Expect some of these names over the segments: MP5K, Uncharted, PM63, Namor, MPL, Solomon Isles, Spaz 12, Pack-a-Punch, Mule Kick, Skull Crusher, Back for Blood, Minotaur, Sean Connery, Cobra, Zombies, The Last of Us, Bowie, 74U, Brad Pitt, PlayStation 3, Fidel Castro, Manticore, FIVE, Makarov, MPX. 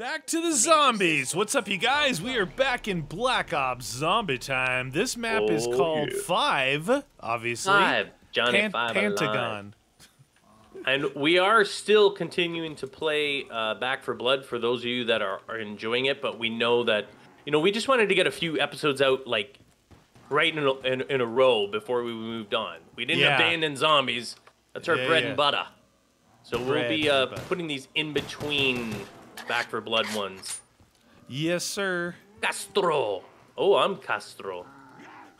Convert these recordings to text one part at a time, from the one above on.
Back to the zombies. What's up, you guys? We are back in Black Ops zombie time. This map is called Five, obviously. Pentagon. And we are still continuing to play Back for Blood for those of you that are enjoying it, but we know that, you know, we just wanted to get a few episodes out, like, right in a row before we moved on. We didn't abandon zombies. That's our bread and butter. So we'll be putting these in between Back for Blood ones. Yes, sir. Castro. Oh, I'm Castro.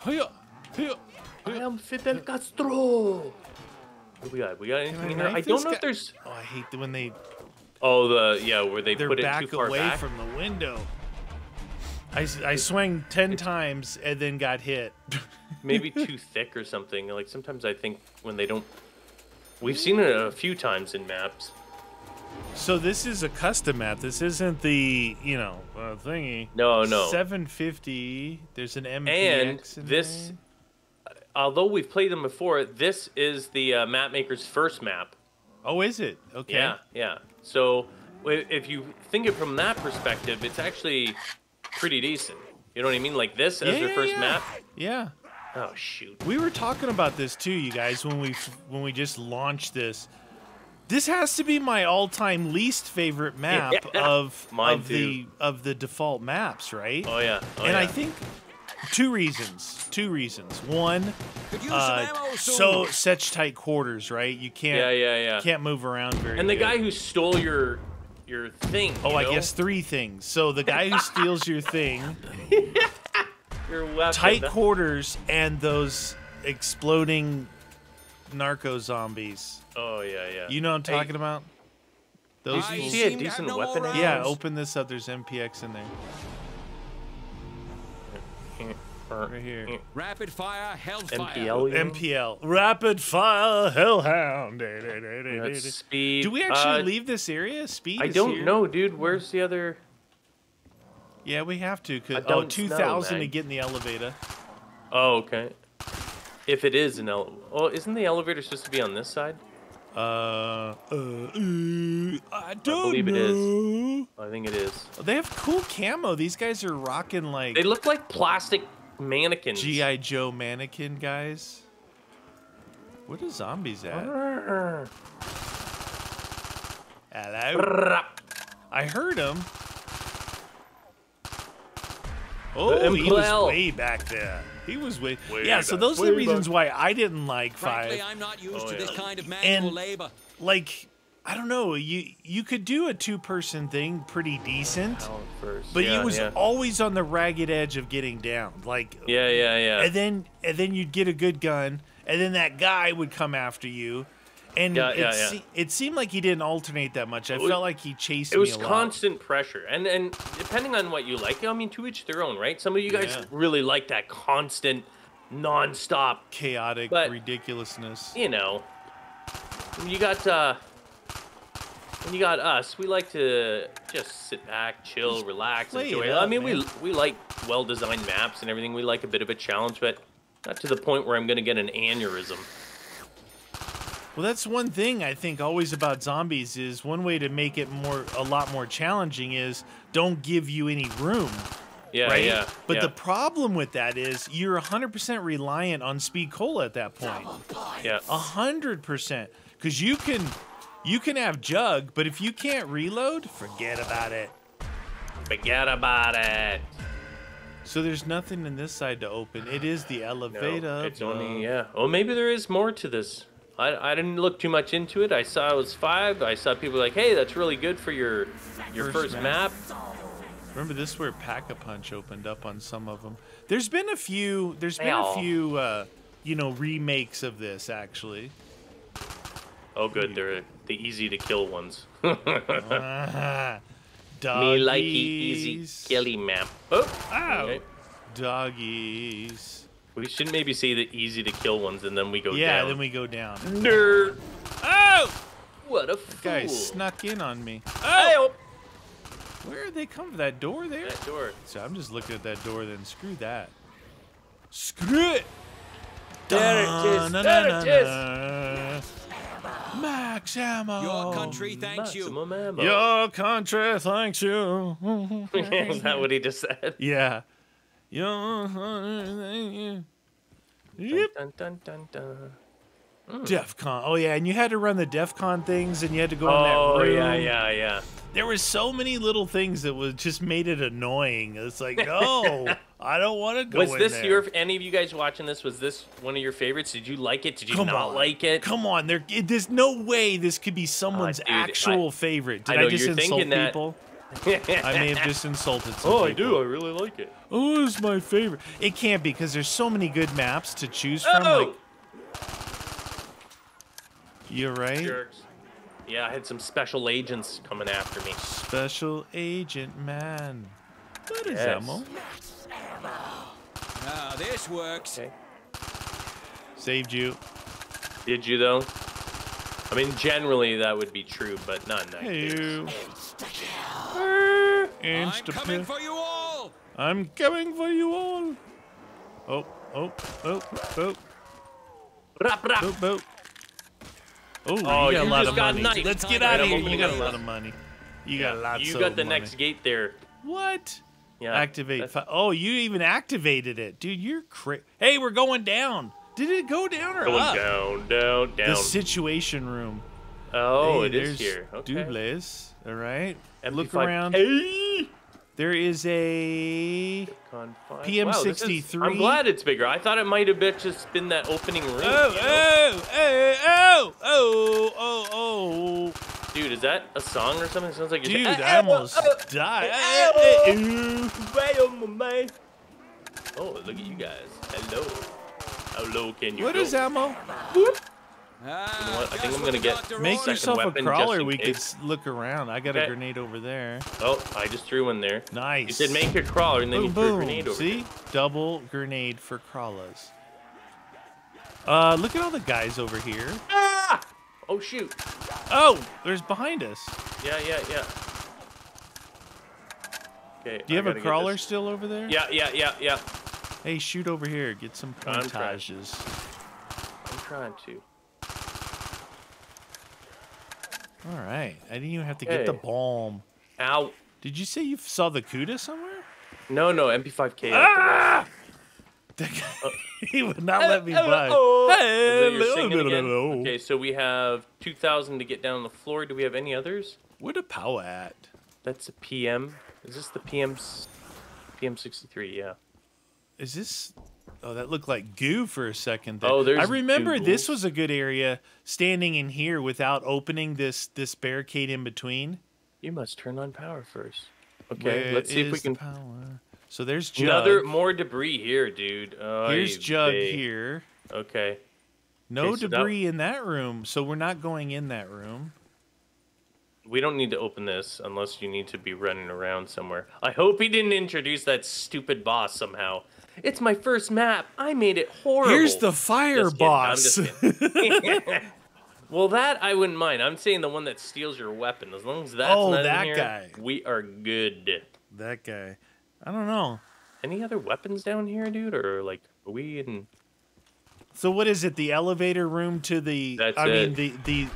I am Fidel Castro. What we got anything in there? I don't know if there's... Oh, I hate when they... Oh, where they put it too far back. Away from the window. I swung 10 times and then got hit. Maybe too thick or something. Like, sometimes I think when they don't... We've seen it a few times in maps. So this is a custom map. This isn't the, you know, thingy. No, no. 750. There's an MPX and this... There. Although we've played them before, this is the map maker's first map. Oh, is it? Okay. Yeah, yeah. So if you think it from that perspective, it's actually pretty decent. You know what I mean? Like this as their first map. Yeah. Oh shoot. We were talking about this too, you guys, when we just launched this. This has to be my all-time least favorite map of the default maps, right? Oh yeah. Oh, and I think. Two reasons. One, so such tight quarters, right? You can't, can't move around very. And the guy who stole your thing. Oh, I guess three things. So the guy who steals your thing, your weapon, tight quarters, and those exploding narco zombies. Oh yeah. You know what I'm talking about? Those. Did you see a decent weapon? Yeah. Open this up. There's MPX in there. Right here. Rapid fire, hellfire. MPL. Rapid fire, hellhound. That's speed. Do we actually leave this area? Speed. I don't know, dude. Where's the other? Yeah, we have to. Oh, 2,000 to get in the elevator. Oh, okay. If it is an elevator. Oh, isn't the elevator supposed to be on this side? I don't know. I believe it is. I think it is. They have cool camo. These guys are rocking like. They look like plastic. Mannequins. G.I. Joe mannequin guys. Where are zombies at? Hello. I heard him. Oh, he was way back there. He was way yeah, so those are the reasons why I didn't like Five. Frankly, I'm not used to this kind of manual labor. Like, I don't know, you could do a two-person thing pretty decent, but you was always on the ragged edge of getting down. Like and then you'd get a good gun, and then that guy would come after you, and it seemed like he didn't alternate that much. I felt like he chased me a lot. It was constant pressure, and depending on what you like, I mean, to each their own, right? Some of you guys really like that constant, non-stop, chaotic ridiculousness. You know, you got. When you got us, we like to just sit back, chill, just relax, enjoy. I mean, we like well-designed maps and everything. We like a bit of a challenge, but not to the point where I'm going to get an aneurysm. Well, that's one thing I think always about zombies is one way to make it a lot more challenging is don't give you any room. Yeah, right? But the problem with that is you're 100% reliant on speed cola at that point. Yeah. 100%. Because you can... You can have Jug, but if you can't reload, forget about it. Forget about it. So there's nothing in this side to open. It is the elevator. No, it's only, oh, maybe there is more to this. I didn't look too much into it. I saw it was Five. I saw people like, hey, that's really good for your first map. Remember this where Pack-a-Punch opened up on some of them. There's been a few, you know, remakes of this, actually. Oh, good. They're the easy-to-kill ones. Me like easy-killy map. Oh, okay. Doggies. We should maybe say the easy-to-kill ones, and then we go down. Yeah, then we go down. Nerd. Oh! What a fool. Guy snuck in on me. Oh! Where did they come from? That door there? That door. So I'm just looking at that door, then. Screw that. Screw it! There it is. There it is. Max ammo. Your country thanks Maximum you. Ammo. Your country thanks you. Is that what he just said? Yeah. Your country thank you. Yep. Dun, dun, dun, dun, dun. Mm. Defcon. Oh yeah, and you had to run the Defcon things, and you had to go in that room. Oh yeah, yeah, yeah. There were so many little things that was just made it annoying. It's like, no, I don't want to go. Was this in there. Your? Any of you guys watching this? Was this one of your favorites? Did you like it? Did you not like it? Come on, there's no way this could be someone's actual favorite. Did I just insult people? I may have just insulted some people. Oh, I do. I really like it. Oh, it's my favorite. It can't be because there's so many good maps to choose from. Like, you're right. Jerks. Yeah, I had some special agents coming after me. Special agent, man. That is ammo. Now this works. Okay. Saved you. Did you, though? I mean, generally that would be true, but not in that case. I'm coming for you all. I'm coming for you all. Oh, oh, oh, oh. Rap, rap. Oh, oh. Oh, you got a lot of money. Let's get out of here. You got a lot of money. You got a lot of money. You got the next gate there. What? Yeah. Activate. Oh, you even activated it. Dude, you're crazy. Hey, we're going down. Did it go down or up? Going down, down, down. The situation room. Oh, it is here. Okay. Doubles. All right. Look around. There is a PM63. Wow, I'm glad it's bigger. I thought it might have just been that opening ring. Oh, oh, oh, oh, oh, oh, oh. Dude, is that a song or something? It sounds like dude, I almost died. Oh, look at you guys. Hello. How low can you go? Is ammo? Whoop. You know what? I think I'm gonna get. Make yourself a crawler. We could look around. I got a grenade over there. Oh, I just threw one there. Nice. You said make your crawler, and then you threw a grenade over there. See, double grenade for crawlers. Look at all the guys over here. Ah! Oh shoot! Oh, there's behind us. Yeah, yeah, yeah. Okay. Do you have a crawler still over there? Yeah, yeah, yeah, yeah. Hey, shoot over here. Get some pointages. I'm trying to. All right. I didn't even have to get the bomb. Ow. Did you say you saw the CUDA somewhere? No, no, MP5K. Ah! That guy, he would not let me by. Okay, so we have 2,000 to get down the floor. Do we have any others? What a power at? That's a PM. Is this the PM63? Yeah. Is this... Oh, that looked like goo for a second there. Oh, there's I remember Googles. This was a good area, standing in here without opening this barricade in between. You must turn on power first. Okay, where let's see if we can... Power? So there's Jug. Another, more debris here, dude. Oh, here's Jug here. Okay. No debris in that room, so we're not going in that room. We don't need to open this unless you need to be running around somewhere. I hope he didn't introduce that stupid boss somehow. It's my first map. I made it horrible. Here's the fire boss. Well, that I wouldn't mind. I'm saying the one that steals your weapon. As long as that's not that in here, guy. We are good. That guy. I don't know. Any other weapons down here, dude? Or like, are we in? So what is it? The elevator room to the? That's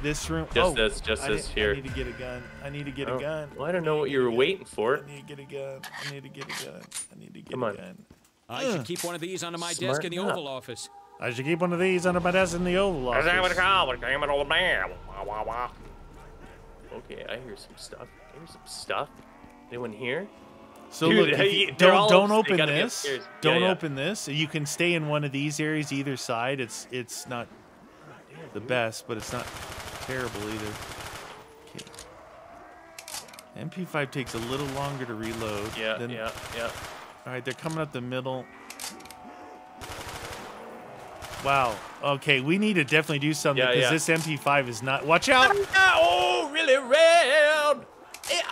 this room. Just this. Just this here. I need to get a gun. I need to get a gun. Well, I don't know what you were waiting for. I need to get a gun. I need to get a gun. I need to get a gun. I should keep one of these under my desk in the Oval Office. I should keep one of these under my desk in the Oval Office. I'm an old man. Okay, I hear some stuff. I hear some stuff. Anyone here? So dude, look, don't open this. Don't open this. You can stay in one of these areas either side. It's not the best, but it's not terrible either. Okay. MP5 takes a little longer to reload. Yeah, yeah, yeah. All right, they're coming up the middle. Wow. Okay, we need to definitely do something because this MP5 is not. Watch out! Oh, really round. Dude,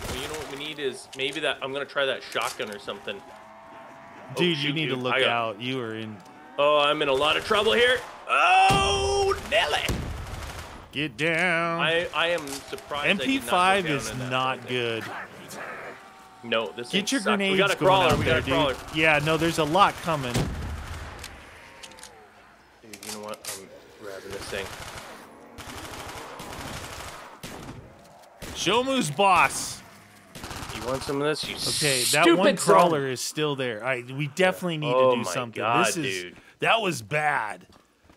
well, you know what we need is maybe that I'm gonna try that shotgun or something. Dude, shoot, you need to look out. You are in. Oh, I'm in a lot of trouble here. Oh, Nelly! Get down. I am surprised. MP5 is not good. No, this get your grenades. We got a crawler. We got a crawler. Yeah, no, there's a lot coming. Dude, you know what? I'm grabbing this Shomu's boss. You want some of this? You okay, that one crawler is still there. All right, we definitely need to do something. God, this is dude. That was bad.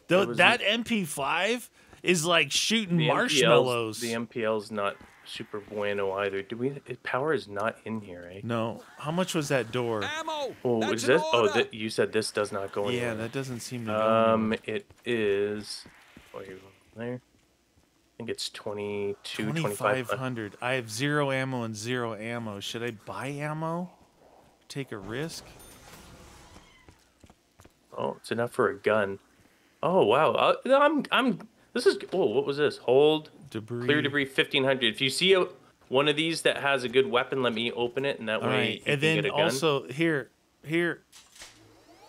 Though that MP5 is like shooting marshmallows. The MPL's not super bueno either. Do we? Power is not in here, eh? No. How much was that door? Ammo. Oh, is this? Oh, you said this does not go in. Yeah, that doesn't seem to. It is. Oh, you're there. I think it's 2,500. I have zero ammo and zero ammo. Should I buy ammo? Take a risk? Oh, it's enough for a gun. Oh wow! This is. Oh, what was this? Hold debris. Clear debris 1,500. If you see one of these that has a good weapon, let me open it, and that way you can get a gun. And then also here.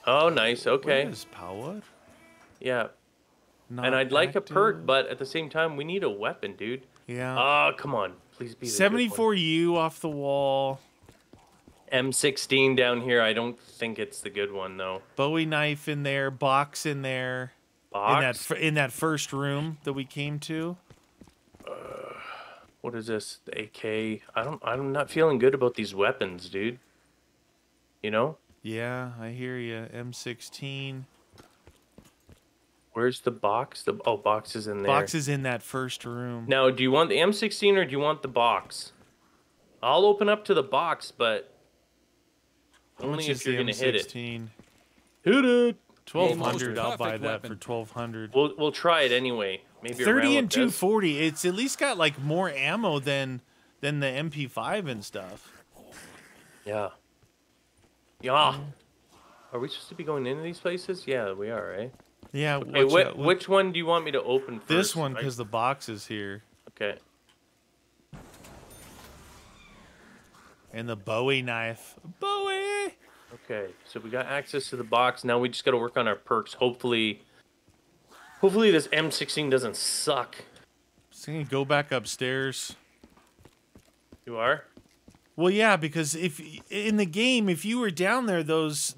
Oh, nice. Okay. What is power? Yeah. Not and I'd active. Like a perk, but at the same time, we need a weapon, dude. Yeah. Oh, come on. Please be the 74U off the wall. M16 down here. I don't think it's the good one, though. Bowie knife in there. Box in there. Box? In that first room that we came to. What is this? The AK. I'm not feeling good about these weapons, dude. You know? Yeah, I hear you. M16. Where's the box? Box is in there. Box is in that first room. Now, do you want the M16 or do you want the box? I'll open up to the box, but only if you're gonna hit it. Hit it. 1,200. I'll buy that for 1,200. We'll try it anyway. Maybe 30 and 240. It's at least got like more ammo than the MP5 and stuff. Yeah. Yeah. Are we supposed to be going into these places? Yeah, we are, right? Yeah. Okay, which one do you want me to open first? This one, because the box is here. Okay. And the Bowie knife. Bowie! Okay, so we got access to the box. Now we just got to work on our perks. Hopefully this M16 doesn't suck. Just gonna go back upstairs. You are? Well, yeah, because if in the game, if you were down there, those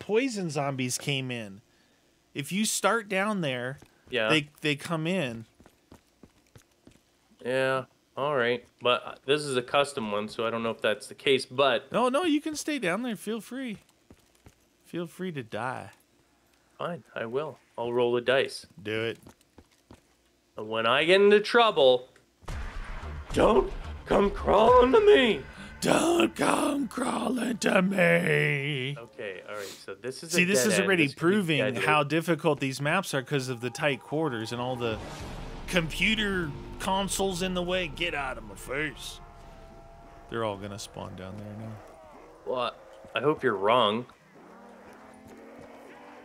poison zombies came in. If you start down there, yeah, they come in. Yeah, all right. But this is a custom one, so I don't know if that's the case, but... No, you can stay down there. Feel free. Feel free to die. Fine, I will. I'll roll the dice. Do it. And when I get into trouble, don't come crawling to me. Don't come crawling to me. Okay, all right. So this is this is already proving how difficult these maps are because of the tight quarters and all the computer consoles in the way. Get out of my face. They're all gonna spawn down there now. Well, I hope you're wrong,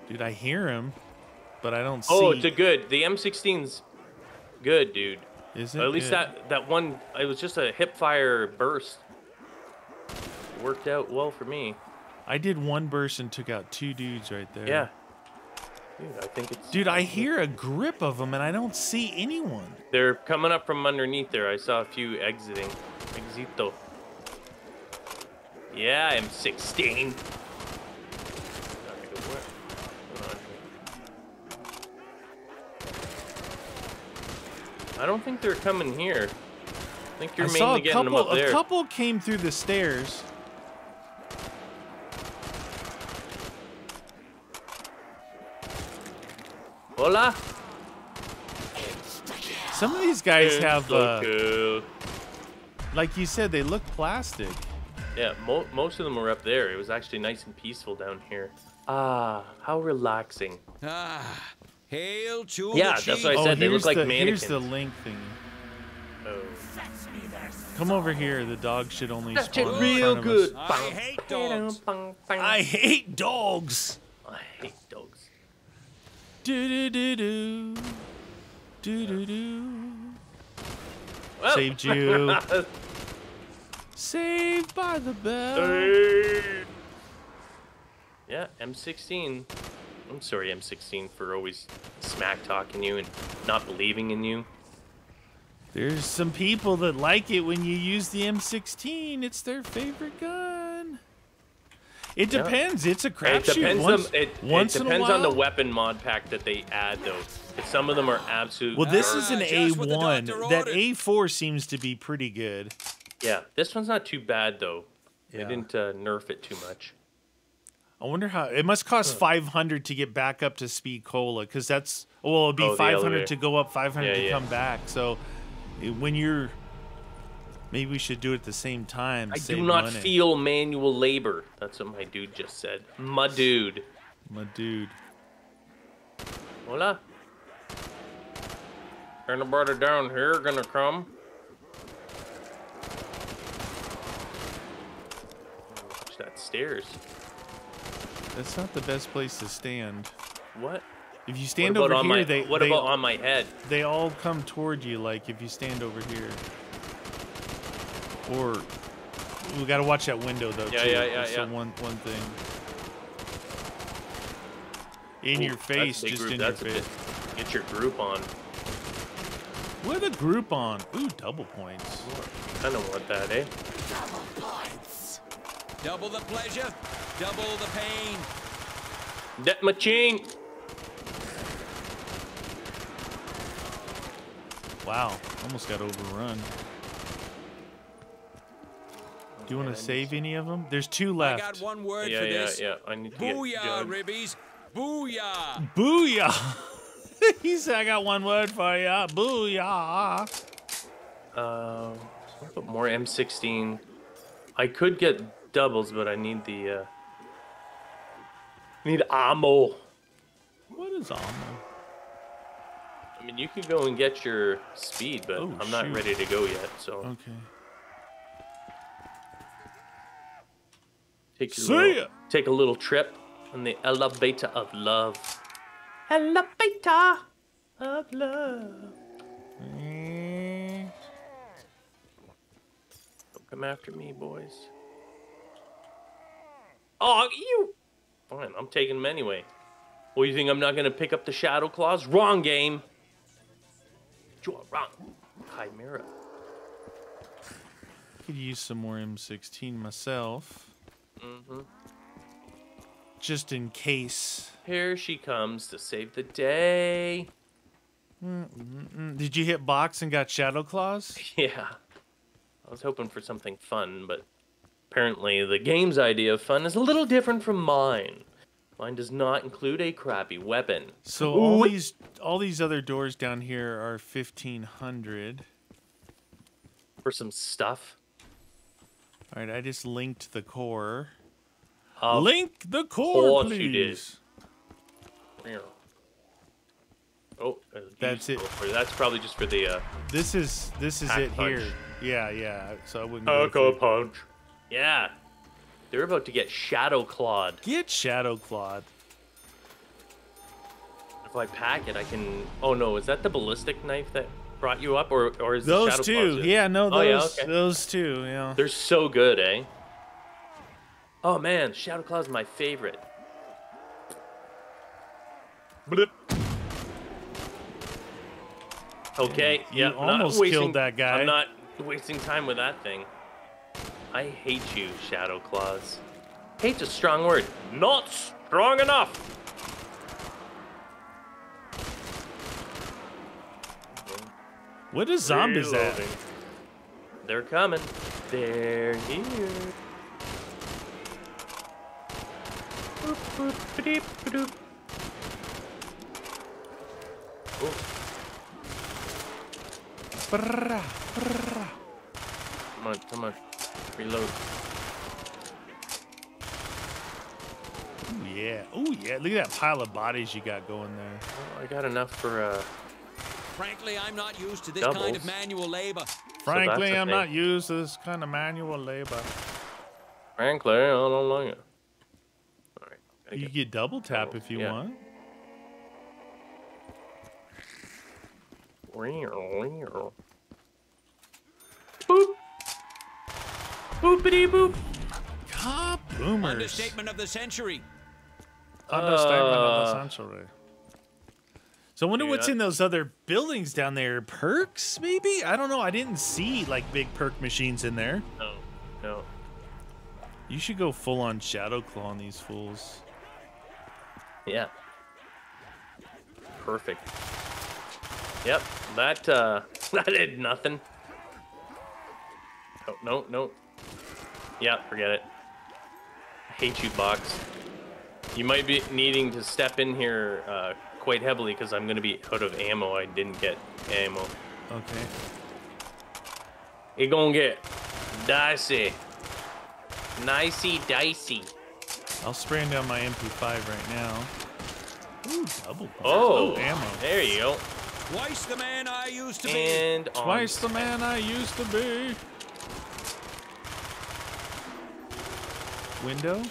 dude. I hear him, but I don't see. Oh, it's good. The M16's good, dude. Is it? Or at least that one. It was just a hip fire burst. Worked out well for me. I did one burst and took out two dudes right there. Yeah. Dude, I think it's... Dude, I hear a grip of them and I don't see anyone. They're coming up from underneath there. I saw a few exiting. Exito. Yeah, M16. I don't think they're coming here. I think you're mainly getting them up there. I saw a couple came through the stairs. Hola. Some of these guys have, like you said, they look plastic. Yeah, most of them were up there. It was actually nice and peaceful down here. Ah, how relaxing. Ah, hail to the chief. That's what I said. They look like mannequins. Here's the link thing. Oh. Come over here. The dog should only spawn real good. I hate dogs. I hate dogs. I hate dogs. Do do do do do do do. Well. Saved you. Saved by the bell. Yeah, M16. I'm sorry, M16, for always smack talking you and not believing in you. There's some people that like it when you use the M16. It's their favorite gun. It depends. It's a crapshoot. Once in a while. It depends on the weapon mod pack that they add, though. Some of them are absolute. Well, this is an A1. That A4 seems to be pretty good. Yeah, this one's not too bad, though. They didn't nerf it too much. I wonder how... It must cost 500 to get back up to speed cola, because that's... Well, it'll be 500 to go up, 500 to come back. So when you're... Maybe we should do it at the same time. I do not feel manual labor. That's what my dude just said. My dude. My dude. Hola. Anybody down here gonna come? Watch that stairs. That's not the best place to stand. What? If you stand over here, what about on my head? They all come toward you, like, if you stand over here. Or we gotta watch that window though. Yeah, too. Yeah. One thing. In your face, just in your face. Get your group on. What a group on. Ooh, double points. I don't want that, eh? Double points. Double the pleasure, double the pain. That machine. Wow, almost got overrun. Do you want to save any of them? There's two left. I got one word for this. I need to Booyah, Ribbies. Booyah. Booyah. He said, I got one word for you. Booyah. What about more M16? I could get doubles, but I need the... need ammo. What is ammo? I mean, you could go and get your speed, but I'm not ready to go yet, so... Okay. Take a little trip on the elevator of love. Elevator of love. Don't come after me, boys. Oh, you. Fine, I'm taking them anyway. Well, you think I'm not going to pick up the Shadow Claws? Wrong game. You are wrong. Chimera. Could use some more M16 myself. Mm-hmm. Just in case. Here she comes to save the day. Mm-mm-mm. Did you hit box and got Shadow Claws? Yeah. I was hoping for something fun, but apparently the game's idea of fun is a little different from mine. Mine does not include a crappy weapon. So all these other doors down here are 1,500. For some stuff. All right, I just linked the core. Link the core, please. Yeah. Oh, that's it. That's probably just for the. This is it punch. Here. Yeah. So I wouldn't. Pack-a-Punch. Yeah, they're about to get Shadow Clawed. Get Shadow Clawed. If I pack it, I can. Oh no, is that the ballistic knife that? Brought you up, or is those the two? Yeah, no, those those two. Yeah, they're so good, eh? Oh man, Shadow Claws is my favorite. Okay, yeah, almost killed that guy. I'm not wasting time with that thing. I hate you, Shadow Claws. Hate's a strong word. Not strong enough. What is zombies at? They're coming. They're here. Boop, boop, ba-deep, ba-doop. Come on, come on. Reload. Oh yeah. Look at that pile of bodies you got going there. Well, I got enough for Frankly, I'm not used to this kind of manual labor. Frankly, I'm not used to this kind of manual labor. Frankly, I don't like it. All right, you get double tap if you want. Boop. Boopity boop. God, boomers. Understatement of the century. Understatement of the century. So I wonder what's in those other buildings down there. Perks, maybe? I don't know. I didn't see, like, big perk machines in there. No. You should go full on Shadow Claw on these fools. Yeah. Perfect. Yep, that did nothing. Oh, no, no. Yeah, forget it. I hate you, Box. You might be needing to step in here quite heavily because I'm going to be out of ammo. I didn't get ammo. Okay. It gonna get dicey. Nicey dicey. I'll spray down my MP5 right now. Ooh, double. Oh, ammo. There you go. Twice the man I used to be. And twice the man I used to be. Window?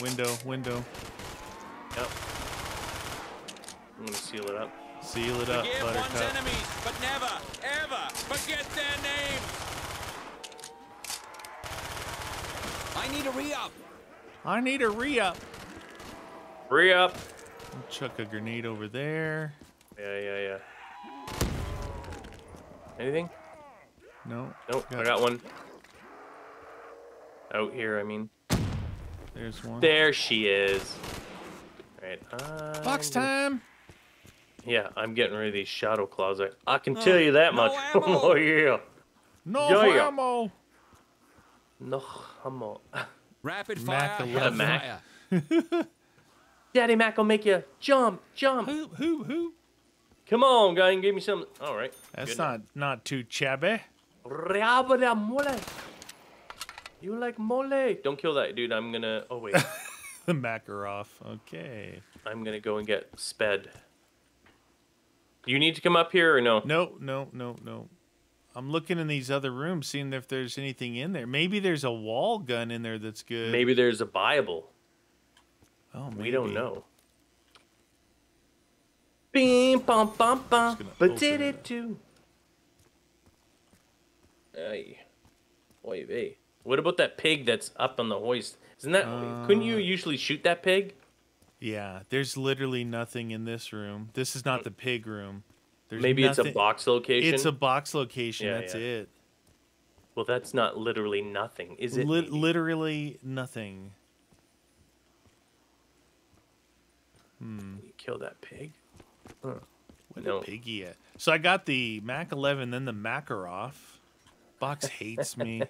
Window, window. Yep. I'm gonna seal it up. Seal it up, Buttercup. Forgive one's enemies, but never, ever forget their name. I need a re-up. I need a re-up. Re-up. Chuck a grenade over there. Yeah, yeah, yeah. Anything? No. Nope, I got one. Out here, I mean. There's one. There she is. All right. Box time. Yeah, I'm getting rid of these Shadow Claws. I can tell you that much. Ammo. Oh, yeah. No ammo. No ammo. Rapid fire. Mac 11. Daddy Mac will make you jump, jump. Who? Come on, guy, and give me some. All right. That's good not too chabby. You like mole. Don't kill that, dude. I'm going to... Oh, wait. The Makarov. Okay. I'm going to go and get sped. You need to come up here or no? No. I'm looking in these other rooms, seeing if there's anything in there. Maybe there's a wall gun in there that's good. Maybe there's a Bible. Oh, maybe. We don't know. Bing, bum, bum, bum. But did it too. Hey. Oy vey. What about that pig that's up on the hoist? Isn't that... couldn't you usually shoot that pig? Yeah, there's literally nothing in this room. This is not the pig room. There's Maybe nothing. It's a box location. It's a box location. Yeah, that's it. Well, that's not literally nothing, is it? Literally nothing. Hmm. You kill that pig? Huh. Where's the piggy at? So I got the Mac 11, then the Makarov. Box hates me.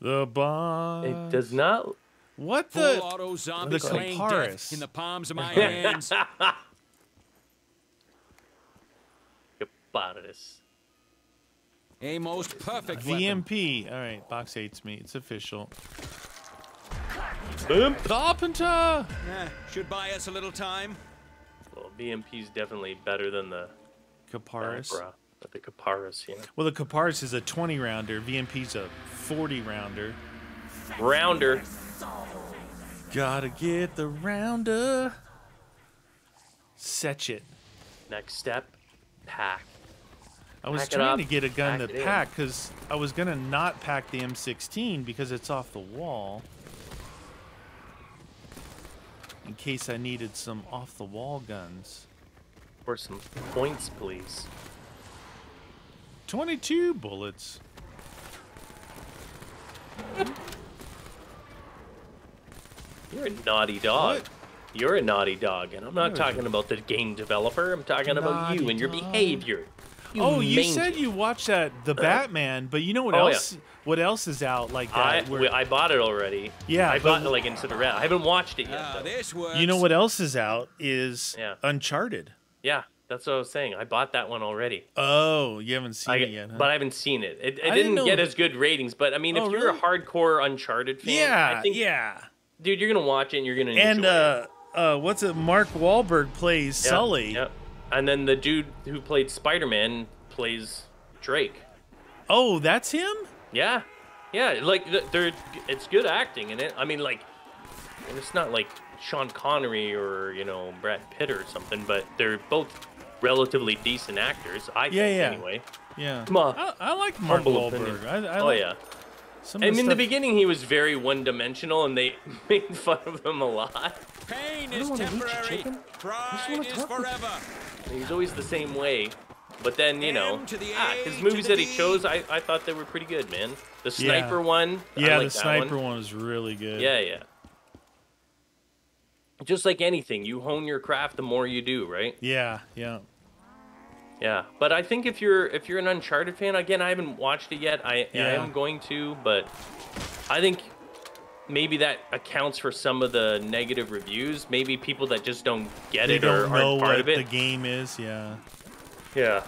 The box. It does not. What the? Full auto zombie playing Kaparis in the palms of my hands. Kaparis. A most perfect VMP. Weapon. All right, box hates me. It's official. Boom. Carpenter. Should buy us a little time. Well, VMP's definitely better than the Kaparis. The Kaparis, yeah. Well, the Kaparis is a 20 rounder. VMP's a 40 rounder. Rounder. Gotta get the rounder. Setch it. Next step, pack. I was trying to get a gun to pack because I was gonna not pack the M16 because it's off the wall. In case I needed some off the wall guns. Or some points, please. 22 bullets. You're a naughty dog. What? You're a naughty dog, and I'm not talking about the game developer. I'm talking about you and your behavior. You you said you watched that The Batman, but you know what else? Yeah. What else is out like that? I bought it already. Yeah, I bought it like into the red. I haven't watched it yet. This works. You know what else is out is Uncharted. Yeah, that's what I was saying. I bought that one already. Oh, you haven't seen it yet, huh? But I haven't seen it. It didn't get as good ratings. But I mean, if you're a hardcore Uncharted fan, I think dude, you're gonna watch it and you're gonna enjoy it. What's it? Mark Wahlberg plays Sully. Yep. And then the dude who played Spider-Man plays Drake. Oh, that's him? Yeah. Yeah, like it's good acting in it. I mean, like, it's not like Sean Connery or, you know, Brad Pitt or something, but they're both relatively decent actors, I think, anyway. Yeah. Come on. I like Mark Wahlberg. I like and in the beginning, he was very one-dimensional, and they made fun of him a lot. Pain is temporary. Pride is forever. He's always the same way. But then, you know, his movies that he chose, I thought they were pretty good, man. The sniper one. Yeah, the sniper one was really good. Yeah, yeah. Just like anything, you hone your craft the more you do, right? Yeah, yeah. Yeah, but I think if you're an Uncharted fan, again, I haven't watched it yet. I am going to, but I think maybe that accounts for some of the negative reviews. Maybe people that just don't get it or aren't part of it. They don't know what the game is, yeah. Yeah.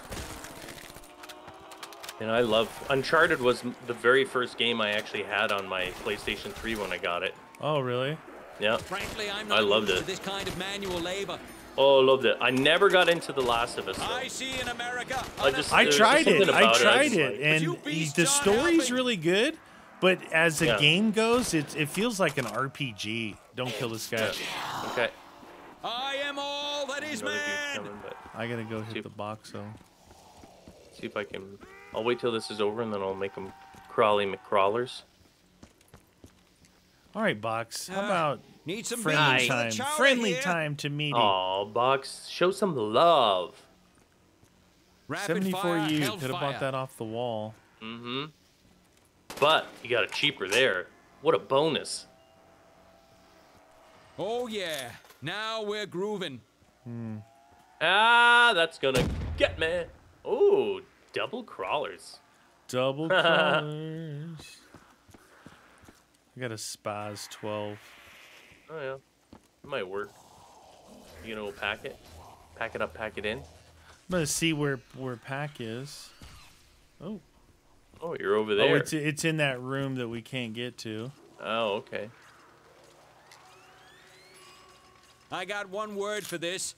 And I love... Uncharted was the very first game I actually had on my PlayStation 3 when I got it. Oh, really? Yeah. Frankly, I'm not used to this kind of manual labor. Oh, loved it. I never got into The Last of Us. I see in America. I tried it, and the story's really good, but as the game goes, it feels like an RPG. Don't kill this guy. Yeah. Okay. I am all that is man. I gotta go hit the box, though. See if I can... I'll wait till this is over, and then I'll make them crawly McCrawlers. All right, Box. How about... Need some friendly time. Friendly time to meet. Oh, Box, show some love. 74U could have bought that off the wall. Mm-hmm. But you got a cheaper there. What a bonus. Oh yeah. Now we're grooving. Ah, that's gonna get me. Oh, double crawlers. Double crawlers. I got a Spaz 12. Oh, yeah. It might work. You know, pack it. Pack it up, pack it in. I'm going to see where pack is. Oh. Oh, you're over there. Oh, it's in that room that we can't get to. Oh, okay. I got one word for this.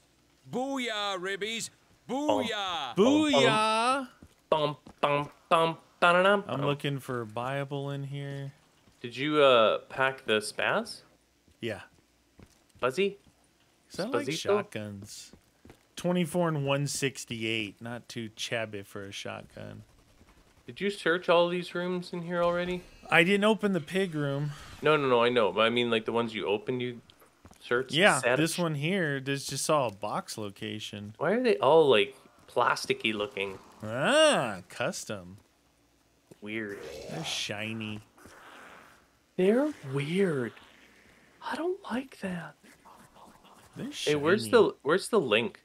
Booyah, ribbies. Booyah. Booyah. Bum, bum, bum, bum, bum. I'm looking for a Bible in here. Did you pack the Spaz? Yeah. Buzzy? I like shotguns. 24 and 168. Not too chabby for a shotgun. Did you search all these rooms in here already? I didn't open the pig room. No, I know. But I mean, like, the ones you opened, you searched? Yeah, this one here, there's just all a box location. Why are they all, like, plasticky looking? Ah, custom. Weird. They're shiny. They're weird. I don't like that. Hey, where's the link?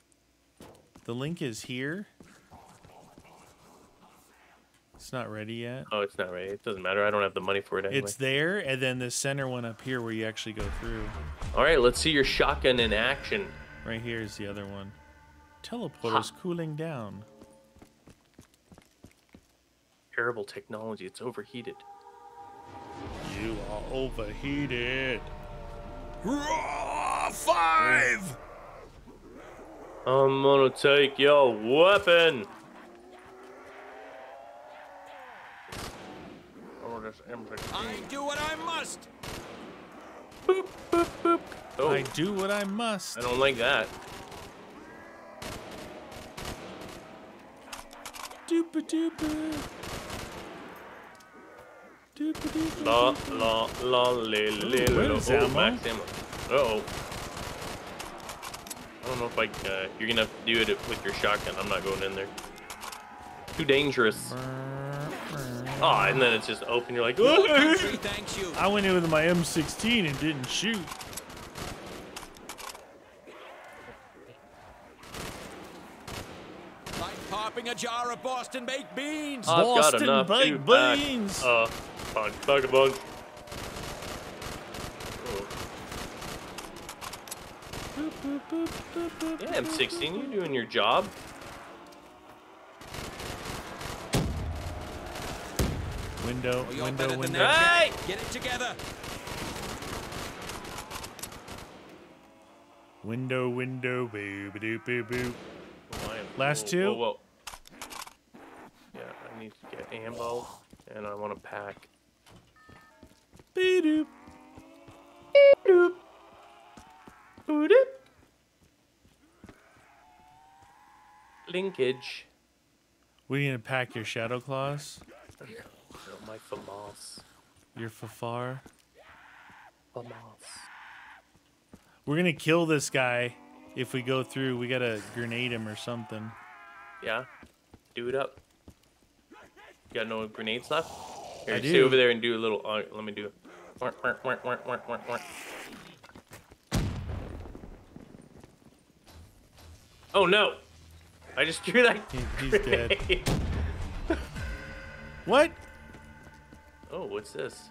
The link is here. It's not ready yet. Oh, it's not ready. It doesn't matter. I don't have the money for it anyway. It's there, and then the center one up here where you actually go through. All right, let's see your shotgun in action. Right here is the other one. Teleporter's cooling down. Terrible technology. It's overheated. You are overheated. Roar, 5! I'm gonna take your weapon! Oh, that's M16. I do what I must! Boop, boop, boop. Oh. I do what I must. I don't like that. Doopa doopa. La la la le max ammo. Uh-oh. I don't know if I you're gonna have to do it with your shotgun. I'm not going in there. Too dangerous. Oh, and then it's just open. You're like, thank you. I went in with my M16 and didn't shoot. Like popping a jar of Boston baked beans. I've got enough baked beans. Bug. Yeah, M16, you're doing your job. Window. Hey! Get it together. Window, boo. Last two. Whoa. Yeah, I need to get ammo, and I want to pack. Beep-doop. Beep-doop. Boop-doop. Linkage. We need to pack your Shadow Claws. No, my FAMAS. Your Fafar. FAMAS. We're gonna kill this guy if we go through. We gotta grenade him or something. Yeah. do it up. You got no grenades left? Here, stay over there and do a little. Let me do. Oh no! I just threw that. He's dead. What? Oh, what's this?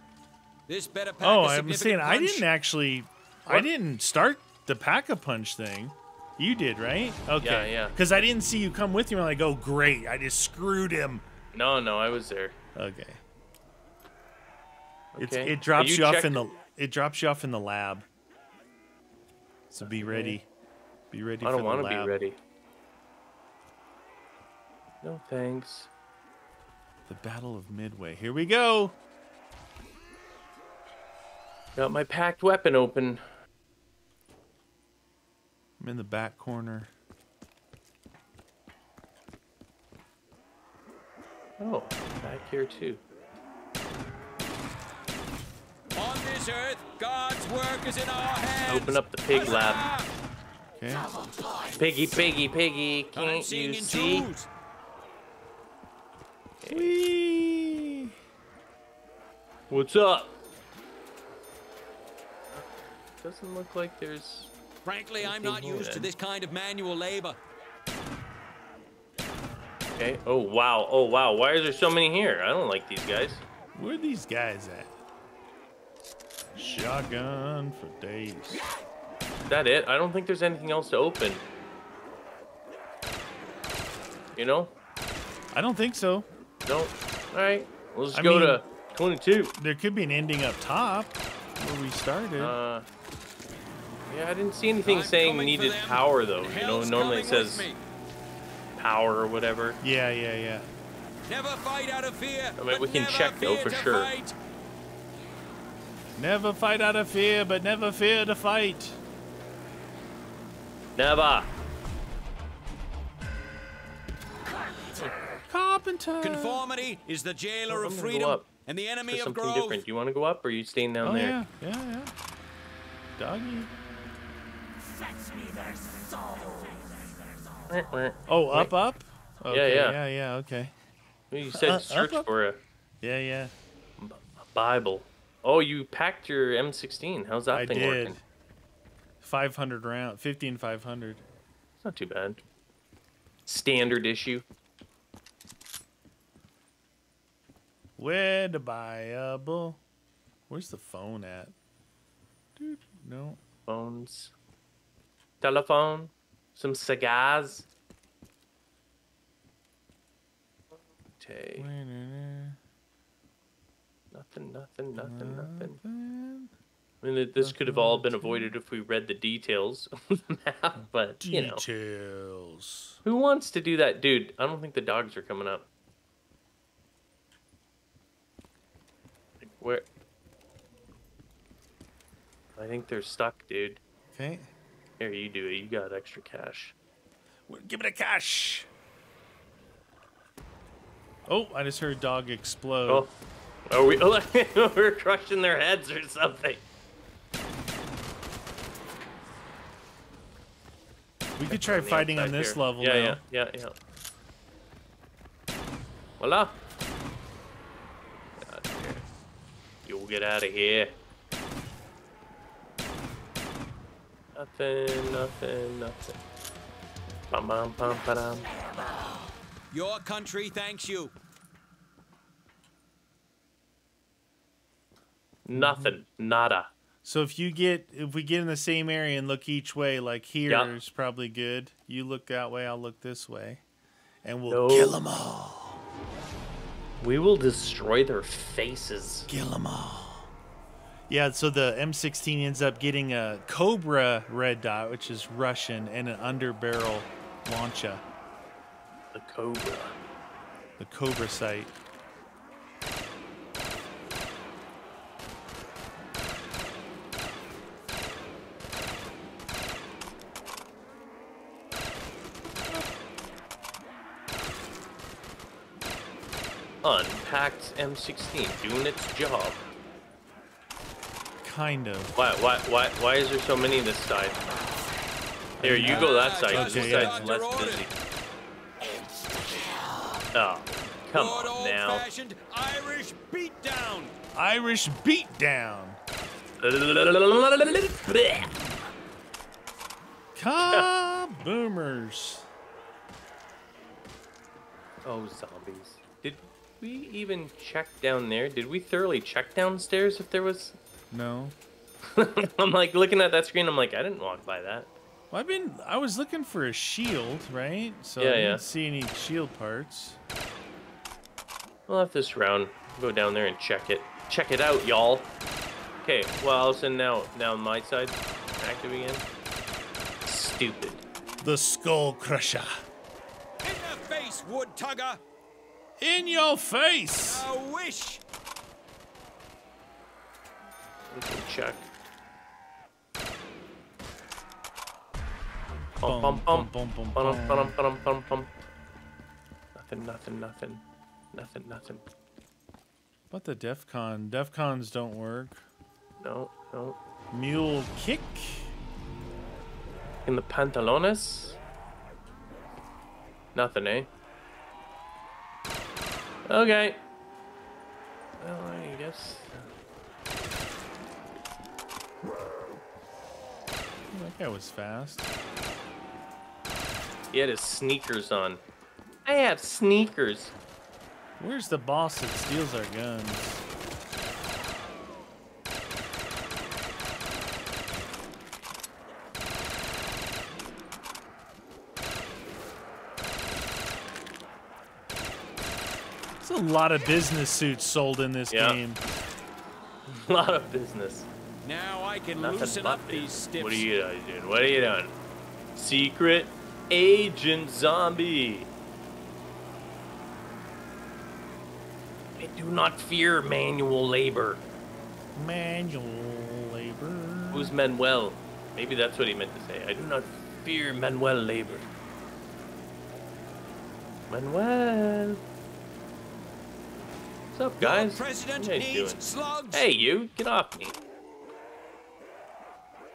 This better pack. Oh, I'm saying punch. I didn't actually. What? I didn't start the Pack-a-Punch thing. You did, right? Okay. Yeah, yeah. Because I didn't see you come with me. I'm like, oh great! I just screwed him. No, no, I was there. Okay. It drops you off in the. It drops you off in the lab. So be ready. Be ready. I don't want to be ready. No thanks. The Battle of Midway. Here we go. Got my packed weapon open. I'm in the back corner. Oh, back here too. On this earth, God's work is in our hands. Open up the pig lab. Okay. Piggy, piggy, piggy. Can't you see? Whee. What's up? Doesn't look like there's. Frankly, I'm not used to this kind of manual labor. Okay. Oh wow. Oh wow. Why is there so many here? I don't like these guys. Where are these guys at? Shotgun for days. Is that it? I don't think there's anything else to open. You know? I don't think so. No. All right. We'll just go to 22. There could be an ending up top where we started. Yeah, I didn't see anything saying needed power though. You know, normally it says power or whatever. Yeah, yeah, yeah. Never fight out of fear. I mean, we can check though for sure. Never fight out of fear, but never fear to fight. Never. Carpenter. Conformity is the jailer of freedom and the enemy of growth. Different. Do you want to go up or are you staying down there? Yeah, yeah, yeah. Doggy. Fetch me their soul. Oh, up, up? Okay, yeah, yeah. Yeah, yeah, okay. You said search up, up for a... Yeah, yeah. A Bible. Oh, you packed your M16. How's that thing working? 500 round, 50 and 500. It's not too bad. Standard issue. Where the Bible? Where's the phone at? Dude, no. Phones. Telephone. Some cigars. Okay. Nothing, nothing, nothing, nothing. I mean, this could have all been avoided if we read the details of the map, but, you know. Details. Who wants to do that? Dude, I don't think the dogs are coming up. Like, where? I think they're stuck, dude. Okay. Here, you do it. You got extra cash. Give me the cash. Oh, I just heard a dog explode. Oh. Are we? We're crushing their heads or something. We could try fighting on this level. Yeah, yeah, yeah, yeah. Voila. You'll get out of here. Nothing, nothing, nothing. Bum, bum, bum, ba-dum. Your country thanks you. Nothing, nada. So if we get in the same area and look each way, like here is probably good. You look that way, I'll look this way, and we'll kill them all. We will destroy their faces. Kill them all. Yeah. So the M16 ends up getting a Cobra red dot, which is Russian, and an underbarrel launcher. The Cobra. The Cobra sight. Unpacked M16 doing its job. Kind of. Why is there so many this side? There, you go that side. This side's less busy. Oh, come on now. Irish beatdown. Irish beatdown. Kaboomers. Oh, zombies. Did we even check down there? Did we thoroughly check downstairs if there was? No. I'm like looking at that screen. I'm like, I didn't walk by that. Well, I was looking for a shield, right? So yeah, I didn't see any shield parts. We'll have this round go down there and check it. Check it out, y'all. Okay, well, so now my side active again. Stupid. The Skull Crusher. In your face, wood tugger. In your face. I wish. We can check. Nothing. But the Defcons don't work. No. Mule kick. In the pantalones. Nothing, eh? Okay. Well, I guess. That guy was fast. He had his sneakers on. I have sneakers. Where's the boss that steals our guns? There's a lot of business suits sold in this game. A lot of business. Now I can loosen up these stiffs. What are you guys doing? What are you doing? Secret Agent Zombie. I do not fear manual labor. Manual labor. Who's Manuel? Maybe that's what he meant to say. I do not fear manual labor. Manuel. What's up, guys? The president needs slugs. Hey, you. Get off me.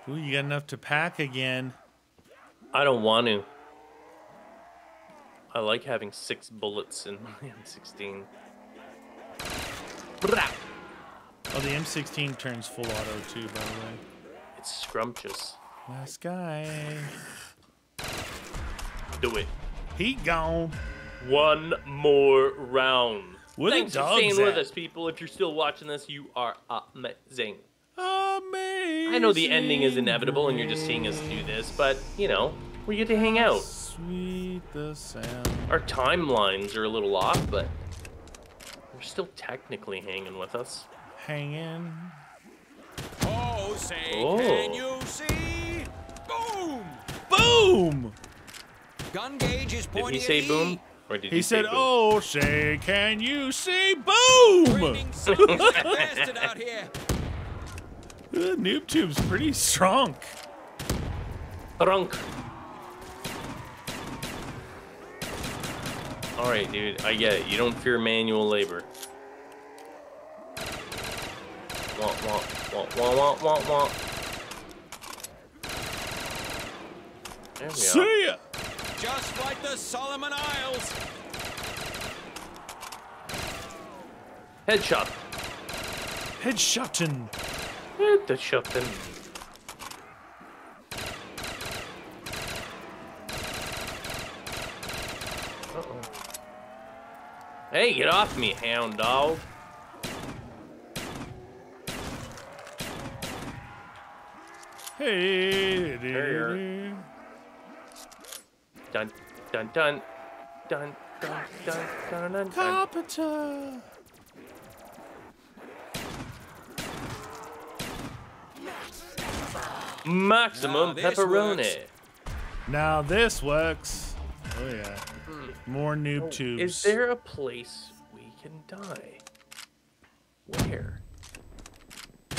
Ooh, you got enough to pack again. I don't want to. I like having 6 bullets in my M16. Oh, the M16 turns full auto too, by the way. It's scrumptious. Last guy. Do it. He gone. One more round. What Thanks for staying with us, people. If you're still watching this, you are amazing. Amazing. I know the ending is inevitable and you're just seeing us do this, but, you know, we get to hang out. Sweet the sound. Our timelines are a little off, but you're still technically hanging with us. Hanging. Oh, say, can you see? Boom! Boom! Gun gauge is pointing. Did he say boom? Or did he said, boom? Oh, say, can you see? Boom! Blasted out here. The noob tube's pretty strong. Drunk. Alright, dude, I get it. You don't fear manual labor. Womp, womp, womp, womp, womp, womp. There we See ya! Just like the Solomon Isles. Headshot. Headshotting. The shopping. Uh-oh. Hey, get off me, hound dog. Hey, there. Dun, dun, dun, dun, dun, dun, dun, dun, Carpenter. Maximum pepperoni. Now this works. Oh yeah. More noob tubes. Is there a place we can die? Where?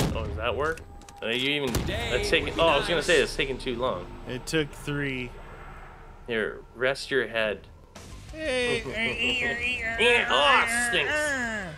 Oh, does that work? You even? That's taking. Oh, I was gonna say it's taking too long. It took 3. Here, rest your head. Hey. Oh, stinks.